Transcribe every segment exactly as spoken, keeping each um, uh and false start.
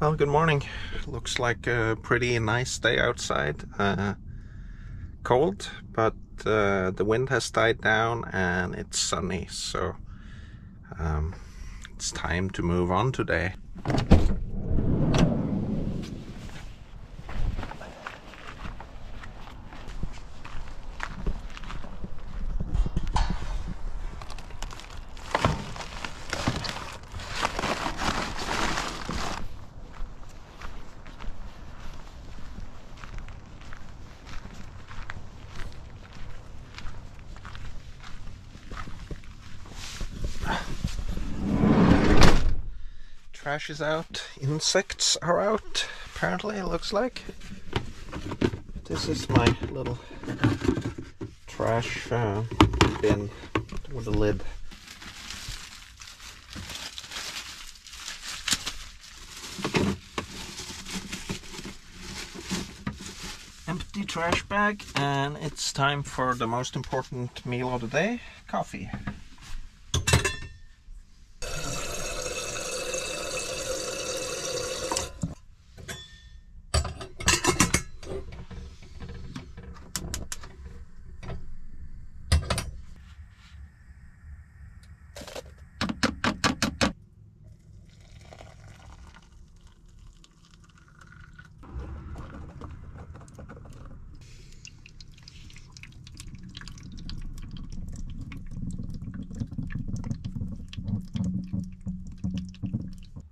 Well, good morning. Looks like a pretty nice day outside. Uh, cold, but uh, the wind has died down and it's sunny, so um, it's time to move on today. Trash is out, insects are out, apparently, it looks like. This is my little trash uh, bin with a lid. Empty trash bag, and it's time for the most important meal of the day, coffee.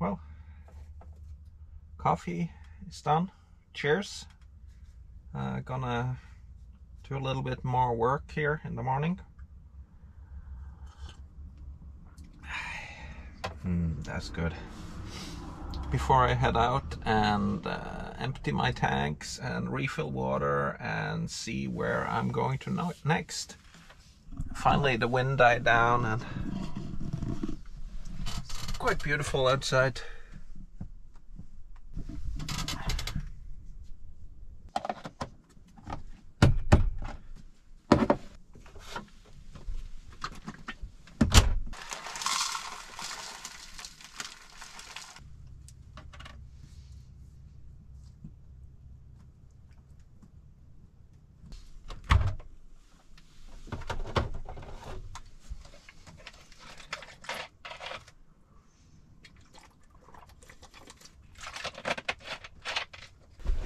Well, coffee is done. Cheers. Uh, gonna do a little bit more work here in the morning. Mm, that's good. Before I head out and uh, empty my tanks and refill water and see where I'm going to next. Finally, the wind died down and quite beautiful outside.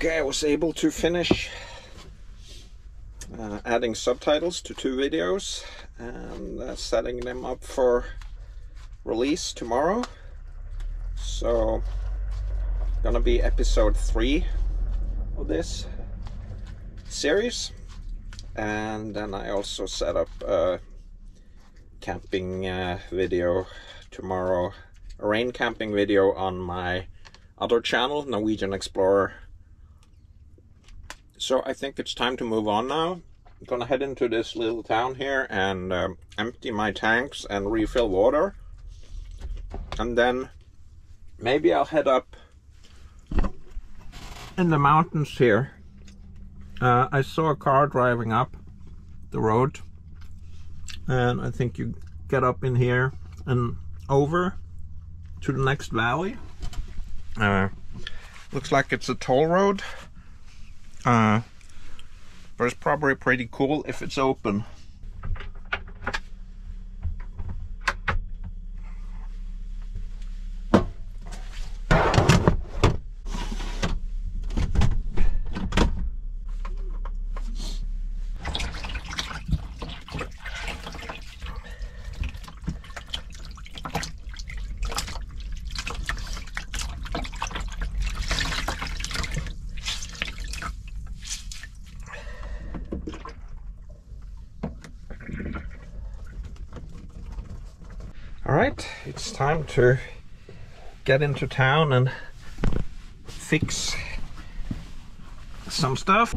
Okay, I was able to finish uh, adding subtitles to two videos and uh, setting them up for release tomorrow. So, gonna be episode three of this series. And then I also set up a camping uh, video tomorrow, a rain camping video on my other channel, Norwegian Xplorer. So I think it's time to move on now. I'm gonna head into this little town here and um, empty my tanks and refill water. And then maybe I'll head up in the mountains here. Uh, I saw a car driving up the road. And I think you get up in here and over to the next valley. Uh, looks like it's a toll road. Uh, but it's probably pretty cool if it's open. Alright, it's time to get into town and fix some stuff.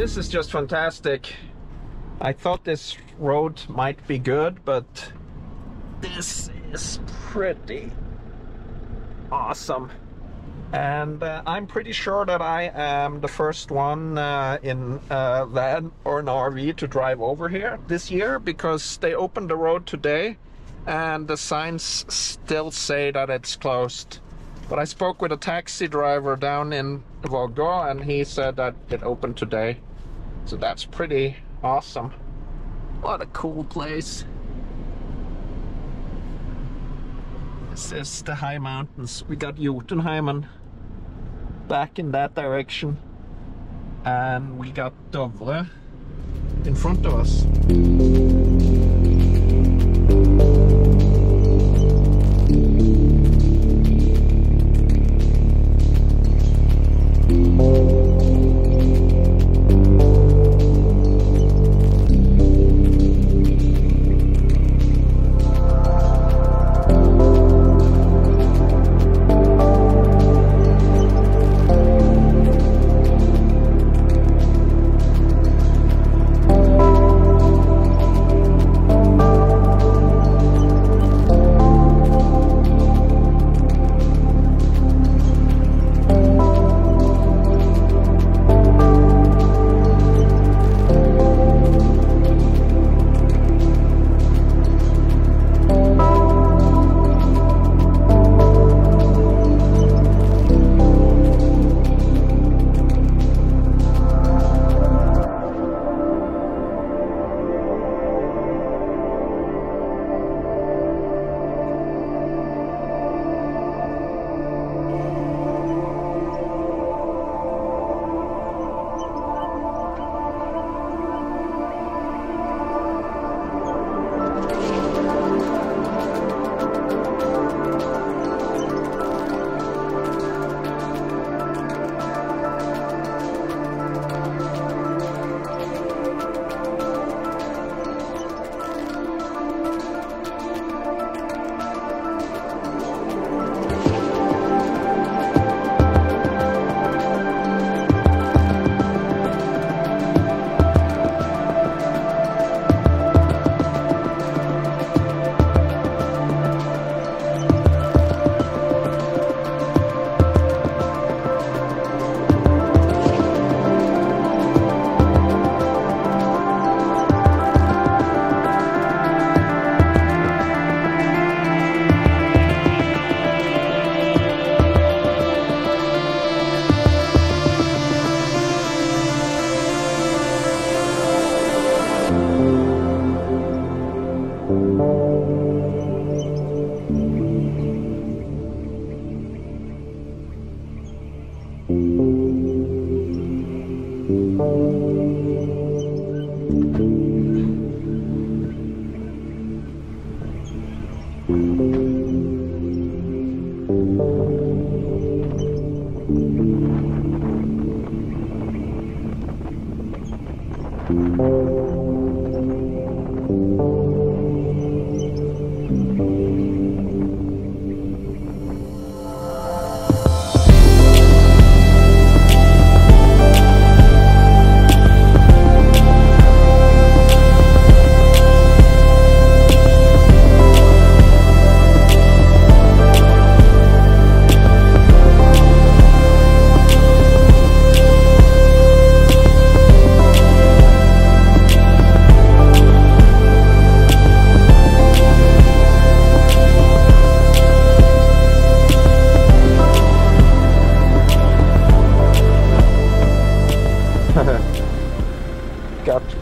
This is just fantastic. I thought this road might be good, but this is pretty awesome. And uh, I'm pretty sure that I am the first one uh, in uh, van or an R V to drive over here this year, because they opened the road today and the signs still say that it's closed. But I spoke with a taxi driver down in Volgo and he said that it opened today. So that's pretty awesome. What a cool place. This is the high mountains. We got Jotunheimen back in that direction. And we got Dovre in front of us.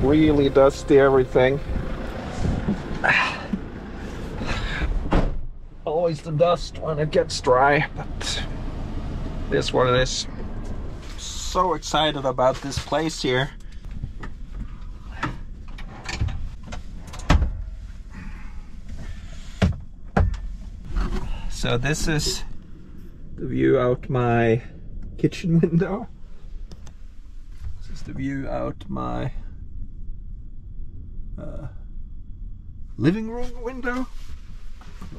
Really dusty everything. Always the dust when it gets dry, but it is what it is. So excited about this place here. So this is the view out my kitchen window. This is the view out my Uh, living room window,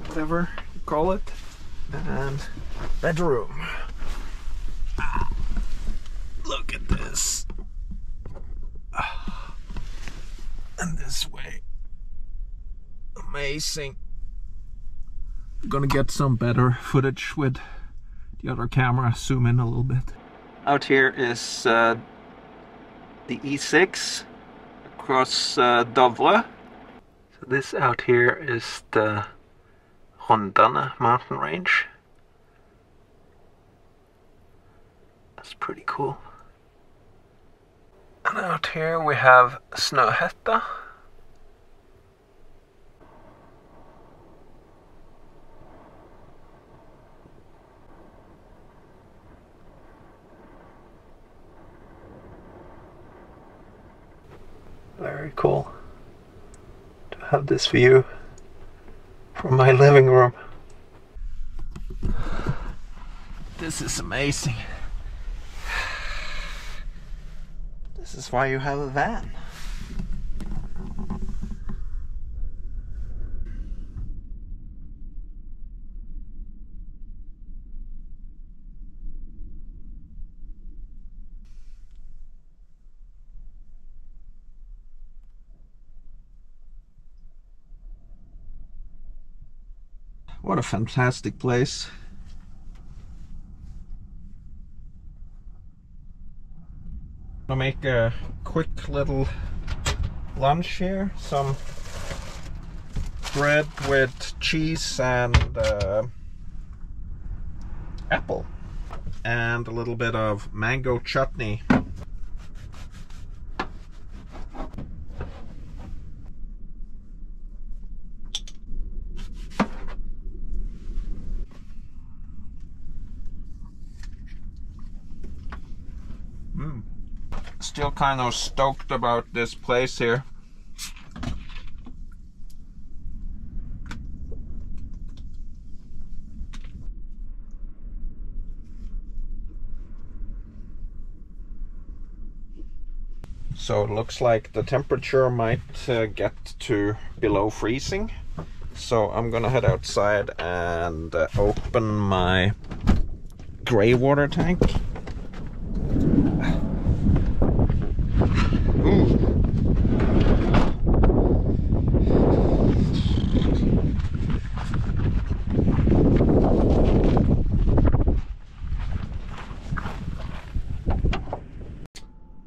whatever you call it, and bedroom. Ah, look at this. this way. Amazing. I'm gonna get some better footage with the other camera, zoom in a little bit. Out here is uh, the E six across uh, Dovre. So this out here is the Rondane mountain range. That's pretty cool. And out here we have Snøhetta. Very cool to have this view from my living room. This is amazing. This is why you have a van. What a fantastic place. I'm gonna make a quick little lunch here. Some bread with cheese and uh, apple. And a little bit of mango chutney. Mm. Still kind of stoked about this place here. So it looks like the temperature might uh, get to below freezing. So I'm gonna head outside and uh, open my gray water tank.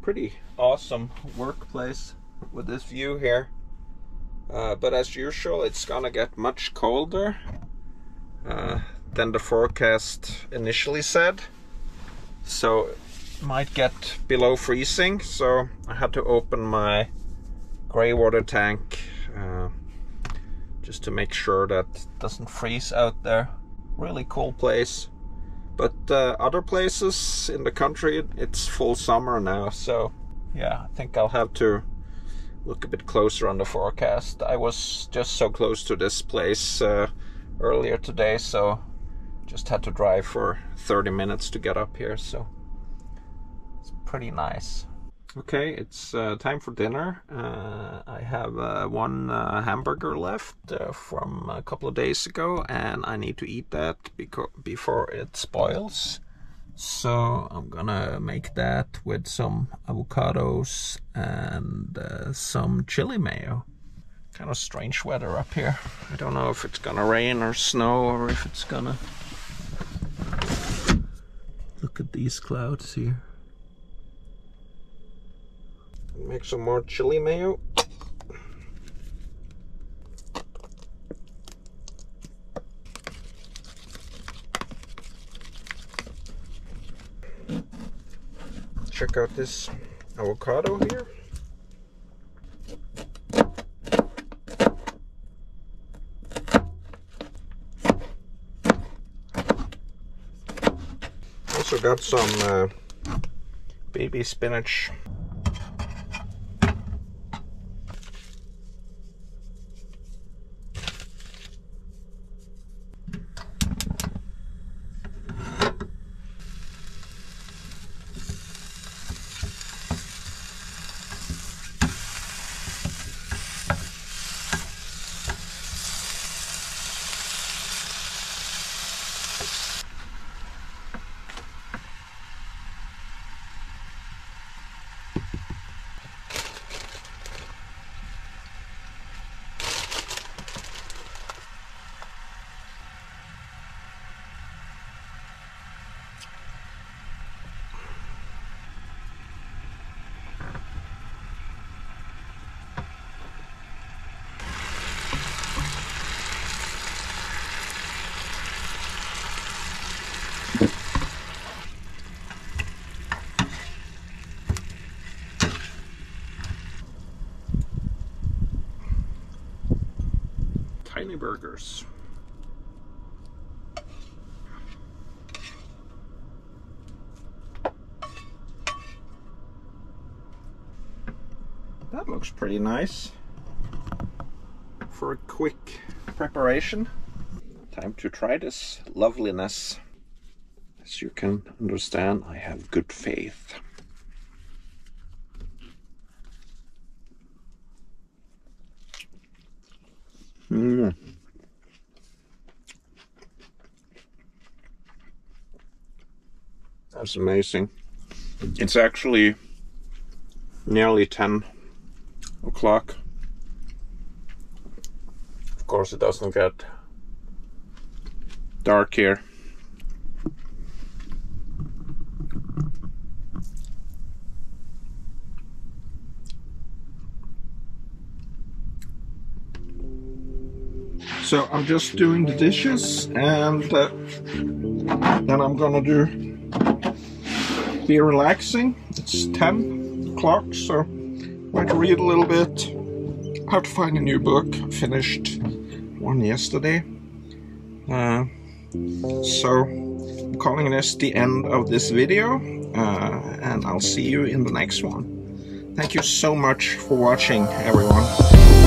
Pretty awesome workplace with this view here, uh, but as usual it's gonna get much colder uh, than the forecast initially said, so it might get below freezing. So I had to open my gray water tank uh, just to make sure that it doesn't freeze out there. Really cool place. But uh, other places in the country, it's full summer now, so yeah, I think I'll have to look a bit closer on the forecast. I was just so close to this place uh, earlier today, so just had to drive for thirty minutes to get up here, so it's pretty nice. Okay, it's uh, time for dinner. Uh, I have uh, one uh, hamburger left uh, from a couple of days ago, and I need to eat that because before it spoils. So I'm gonna make that with some avocados and uh, some chili mayo. Kind of strange weather up here. I don't know if it's gonna rain or snow or if it's gonna... Look at these clouds here. Make some more chili mayo. Check out this avocado here. Also got some uh, baby spinach. tiny burgers. That looks pretty nice for a quick preparation. Time to try this loveliness. As you can understand, I have good faith. Mm. That's amazing. It's actually nearly ten o'clock. Of course, it doesn't get dark here. So I'm just doing the dishes, and uh, then I'm gonna do be relaxing. It's ten o'clock, so I might read a little bit. How to find a new book. I finished one yesterday, uh, so I'm calling this the end of this video, uh, and I'll see you in the next one. Thank you so much for watching, everyone.